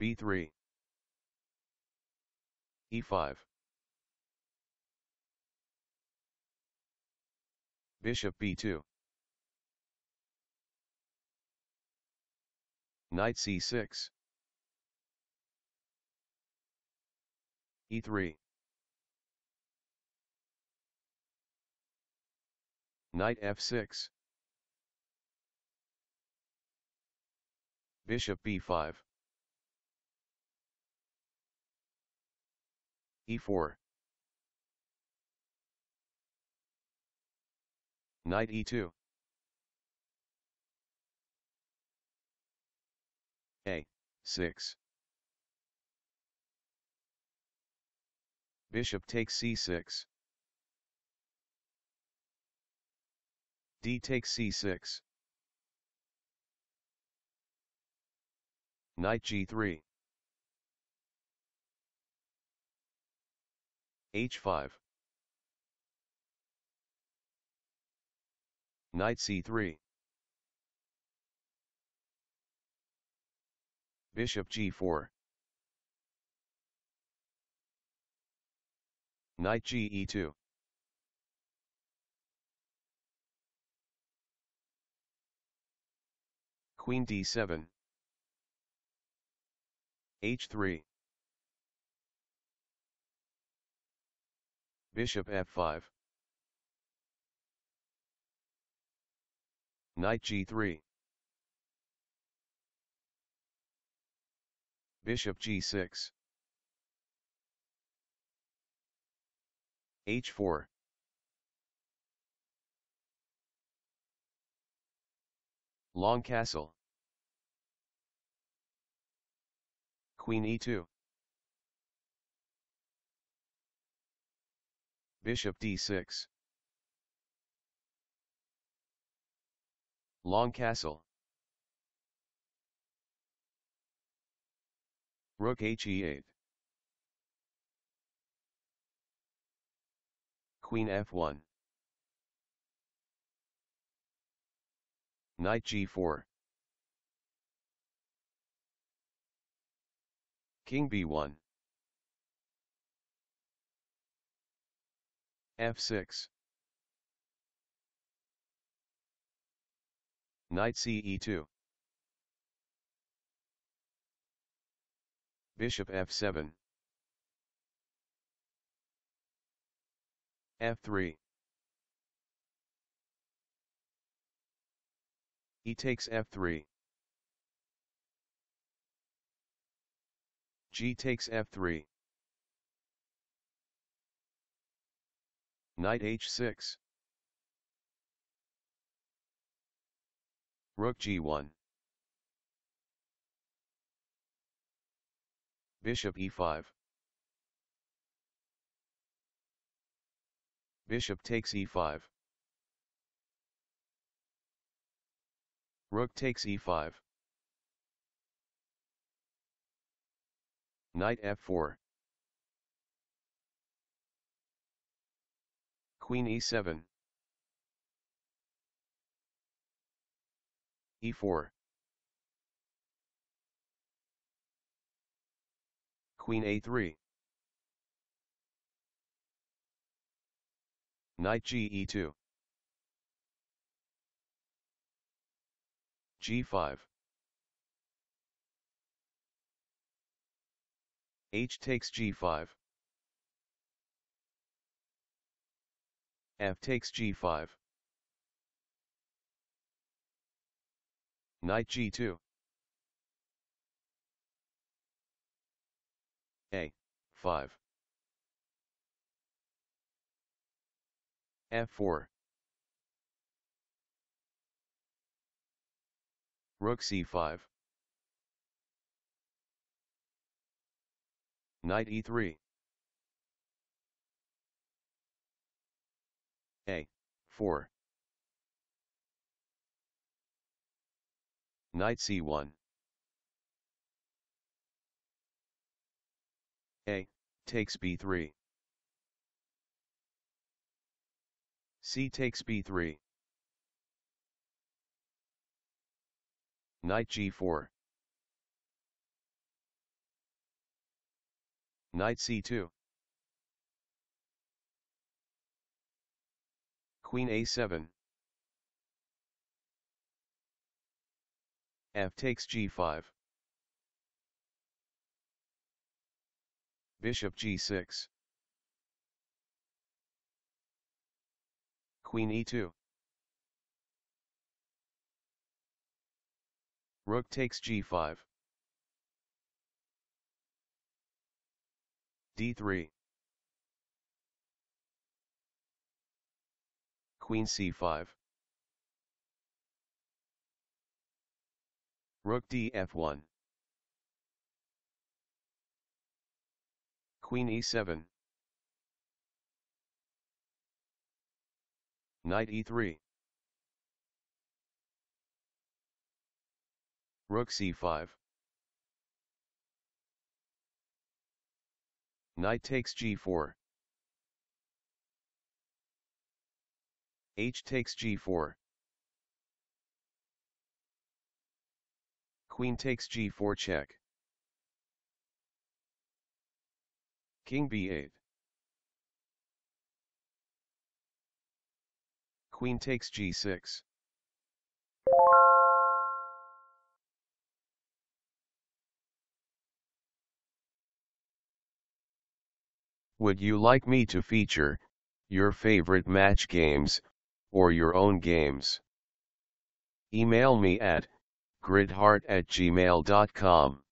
b3, e5, bishop b2, knight c6, e3, knight f6, bishop b5, e4, knight e2, a6, bishop takes c6, d takes c6, knight g3, h5, knight c3, bishop g4, knight g e2, queen d7, h3, bishop f5, knight g3, bishop g6, h4, long castle, queen e2, bishop d6, long castle, rook h e8, queen f1, knight g4, king b1, f6, knight c e2, bishop f7, f3, e takes f3, g takes f3, knight h6, rook g1, bishop e5, bishop takes e5, rook takes e5, knight f4, queen e7, e4, queen a3, knight g e2, g5, h takes g5, f takes g5, knight g2, a5, f4, rook c5, knight e3, a4, knight c1, a takes b3, c takes b3, knight g4, Knight c2. Queen a7. F takes g5. Bishop g6. Queen e2. Rook takes g5. d3. Queen c5. Rook df1. Queen e7. Knight e3. Rook c5. Knight takes g4. H takes g4. Queen takes g4 check. King b8. Queen takes g6. Would you like me to feature your favorite match games or your own games? Email me at gridheart@gmail.com.